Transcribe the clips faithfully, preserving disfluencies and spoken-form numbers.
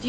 Do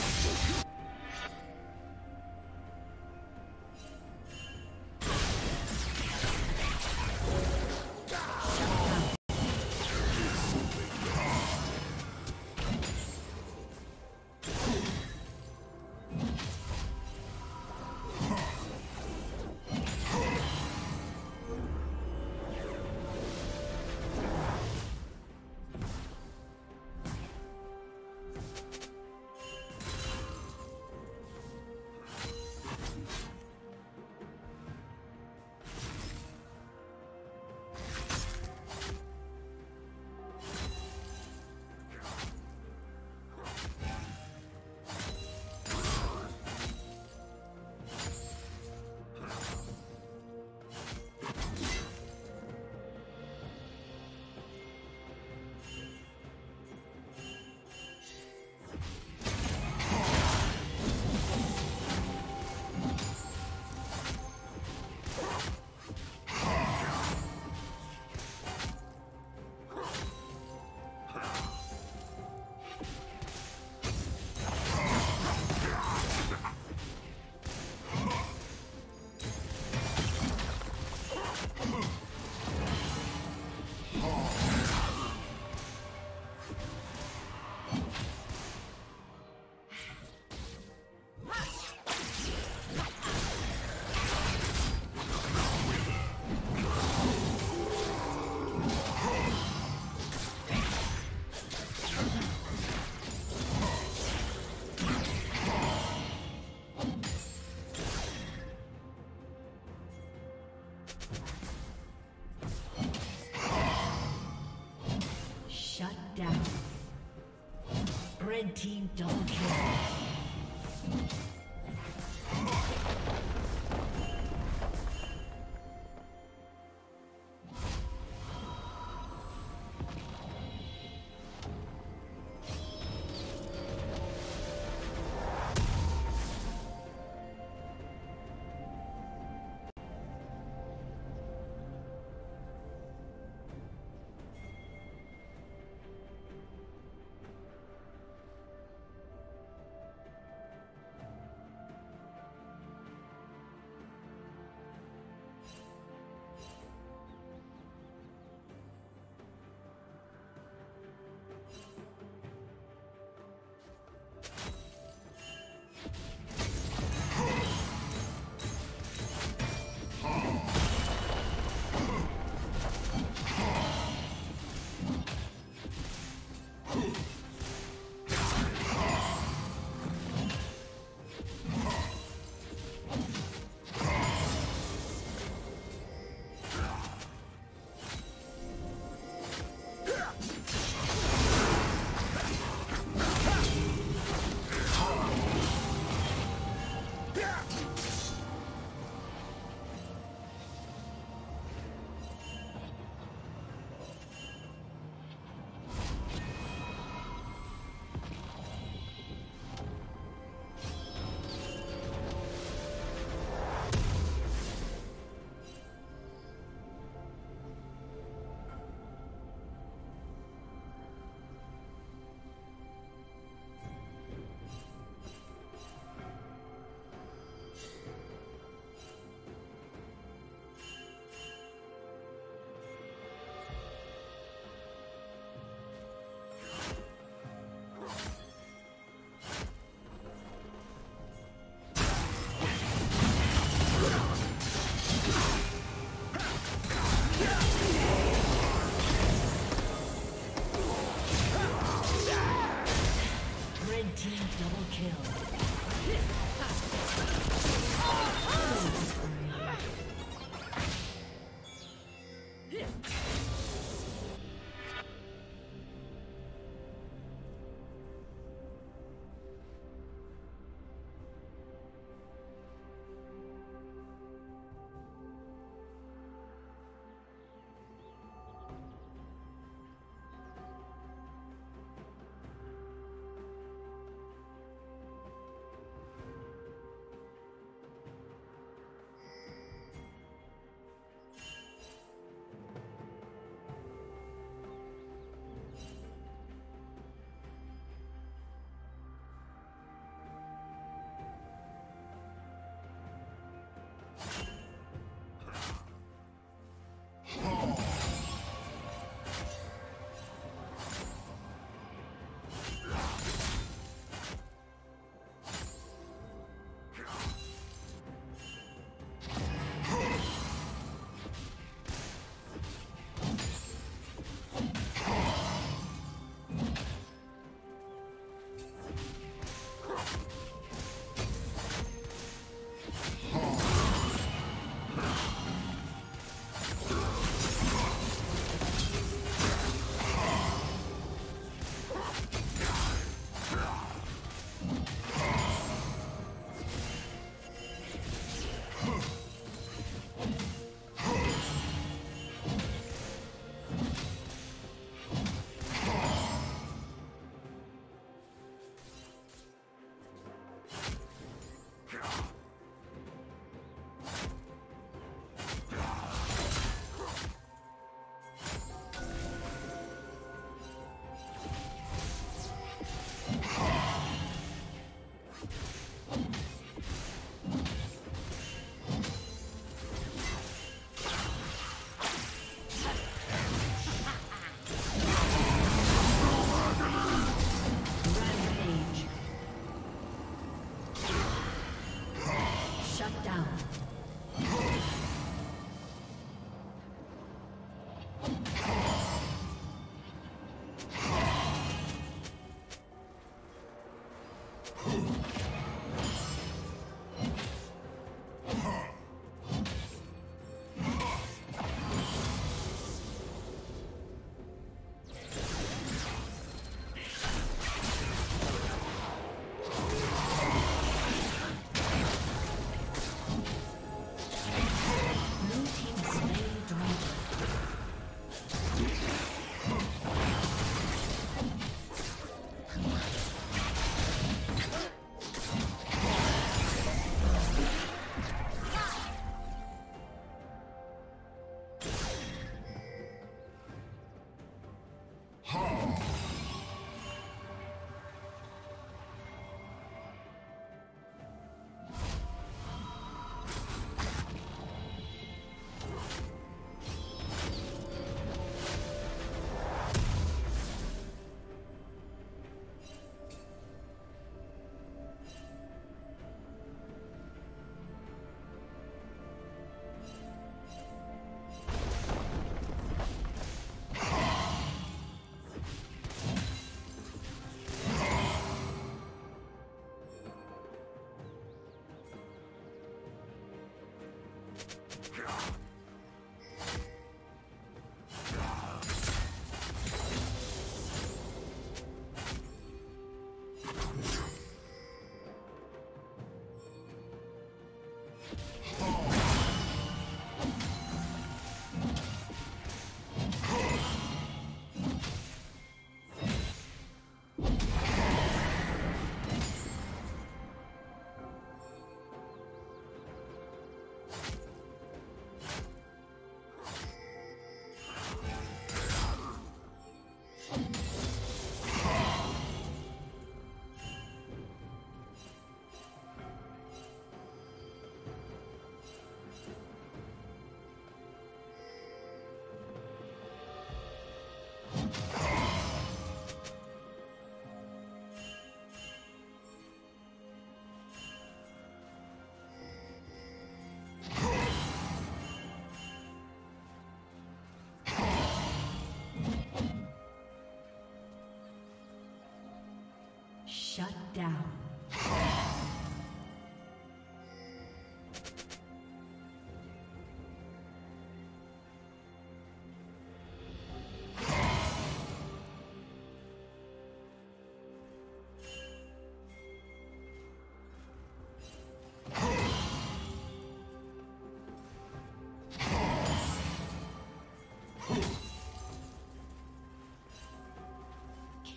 Red team double kill. Shut down.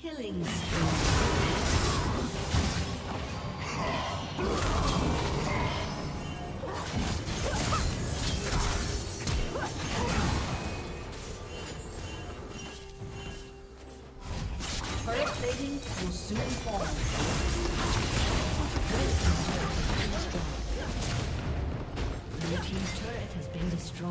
Killing spree. Red team's turret has been destroyed.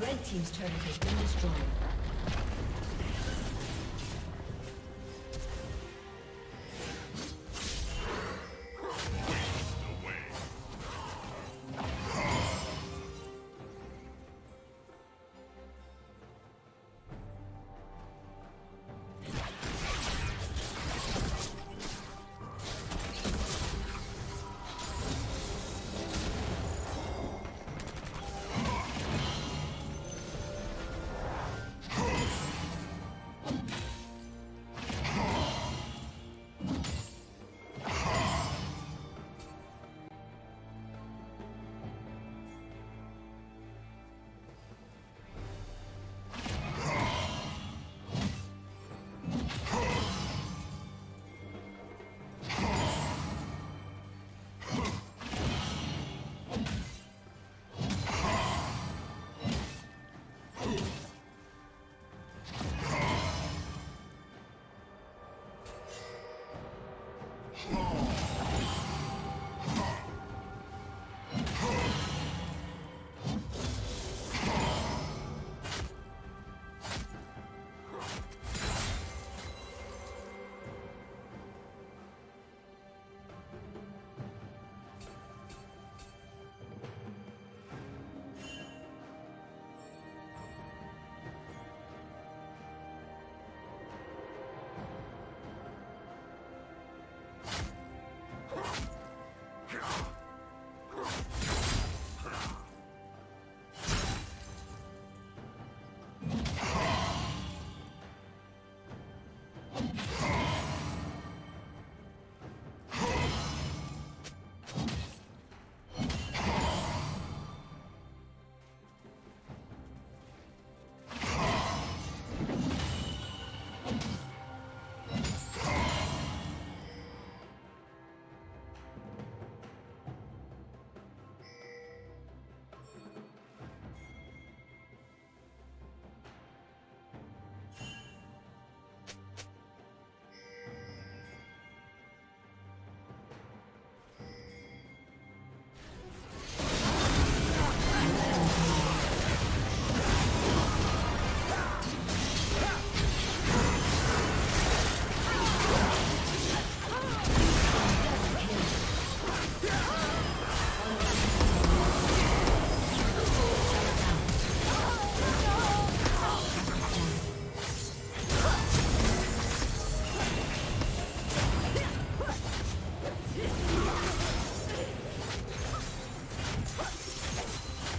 Red team's turret has been destroyed.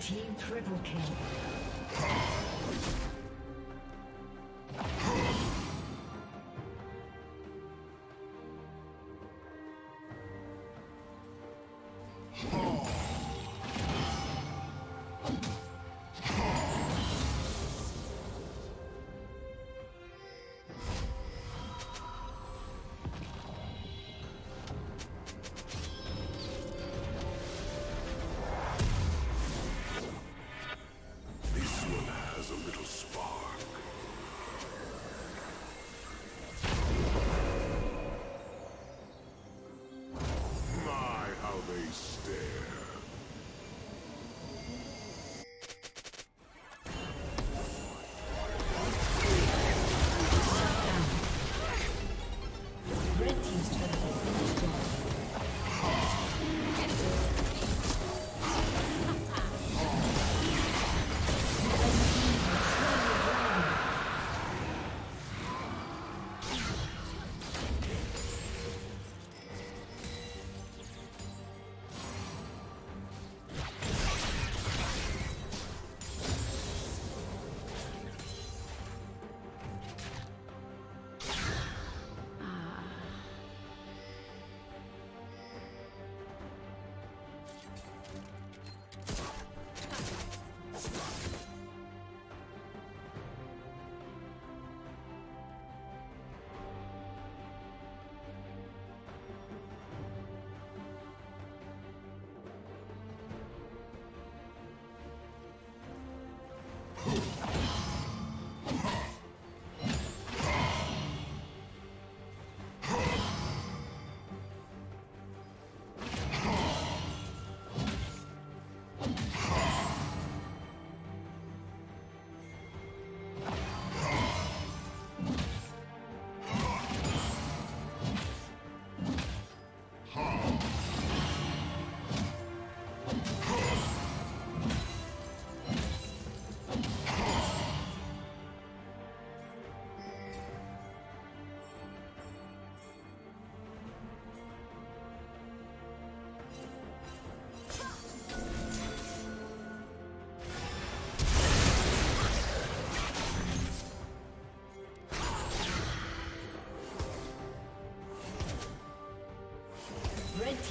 Team triple kill.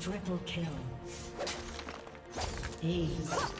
Triple kill. Ace.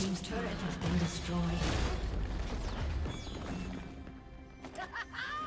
team's turret has been destroyed. Aced.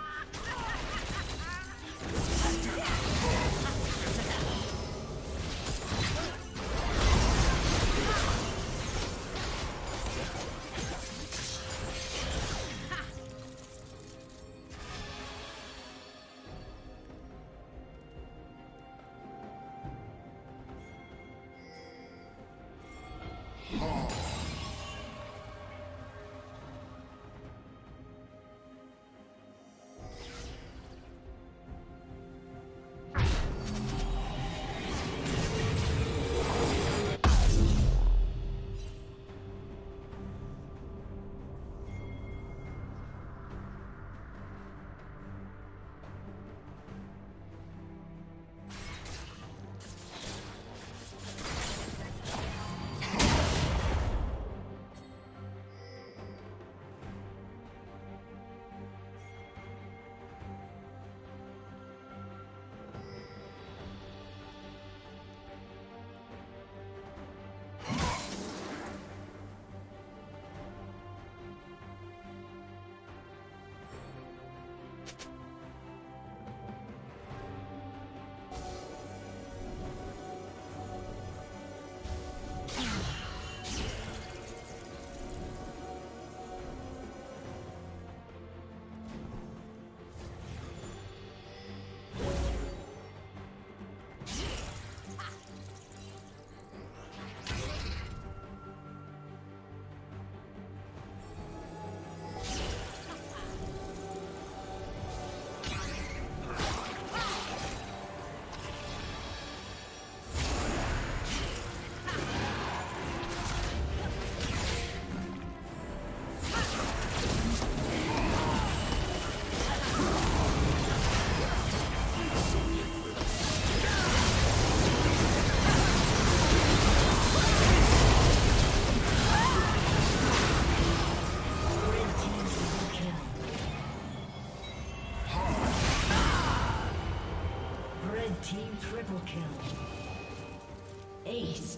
Triple kill. Ace.